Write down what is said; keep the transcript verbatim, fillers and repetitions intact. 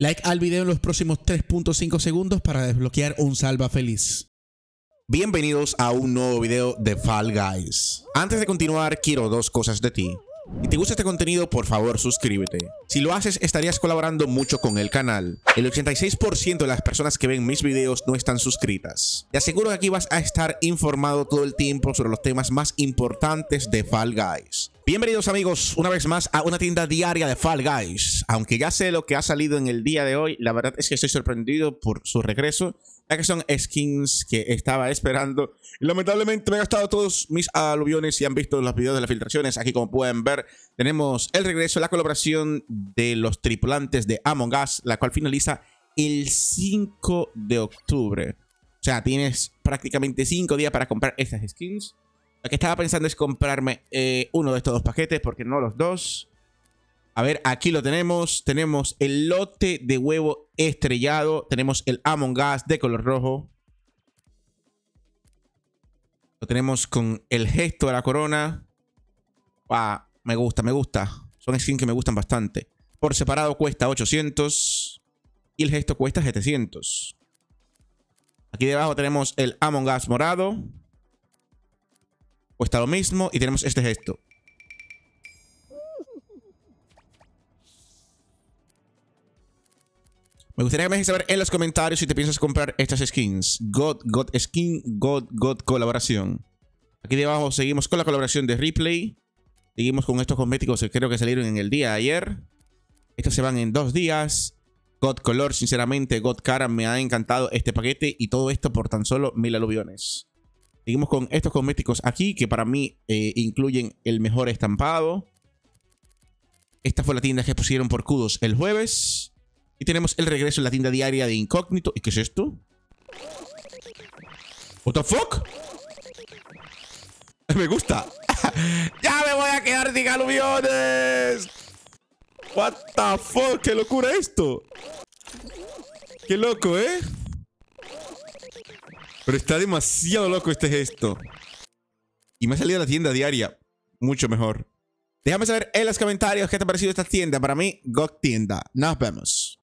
Like al video en los próximos tres punto cinco segundos para desbloquear un salva feliz. Bienvenidos a un nuevo video de Fall Guys. Antes de continuar, quiero dos cosas de ti. Si te gusta este contenido, por favor suscríbete. Si lo haces, estarías colaborando mucho con el canal. El ochenta y seis por ciento de las personas que ven mis videos no están suscritas. Te aseguro que aquí vas a estar informado todo el tiempo sobre los temas más importantes de Fall Guys. Bienvenidos amigos, una vez más a una tienda diaria de Fall Guys. Aunque ya sé lo que ha salido en el día de hoy, la verdad es que estoy sorprendido por su regreso, ya que son skins que estaba esperando. Y lamentablemente me he gastado todos mis aluviones y han visto los videos de las filtraciones. Aquí, como pueden ver, tenemos el regreso, la colaboración de los tripulantes de Among Us, la cual finaliza el cinco de octubre. O sea, tienes prácticamente cinco días para comprar estas skins. Lo que estaba pensando es comprarme eh, uno de estos dos paquetes, porque no los dos. A ver, aquí lo tenemos. Tenemos el lote de huevo estrellado. Tenemos el Among Us de color rojo. Lo tenemos con el gesto de la corona. Wow, me gusta, me gusta. Son skins que me gustan bastante. Por separado cuesta ochocientos. Y el gesto cuesta setecientos. Aquí debajo tenemos el Among Us morado. Cuesta lo mismo. Y tenemos este gesto. Me gustaría que me dejes saber en los comentarios si te piensas comprar estas skins. God, God skin, God, God colaboración. Aquí debajo seguimos con la colaboración de Replay. Seguimos con estos cosméticos que creo que salieron en el día de ayer. Estos se van en dos días. God Color, sinceramente, God Cara, me ha encantado este paquete. Y todo esto por tan solo mil aluviones. Seguimos con estos cosméticos aquí, que para mí eh, incluyen el mejor estampado. Esta fue la tienda que pusieron por kudos el jueves. Y tenemos el regreso en la tienda diaria de Incógnito. ¿Y qué es esto? ¿What the fuck? Me gusta. ¡Ya me voy a quedar sin aluviones! ¿What the fuck? ¡Qué locura esto! ¡Qué loco, eh! Pero está demasiado loco este gesto. Y me ha salido la tienda diaria. Mucho mejor. Déjame saber en los comentarios qué te ha parecido esta tienda. Para mí, God Tienda. Nos vemos.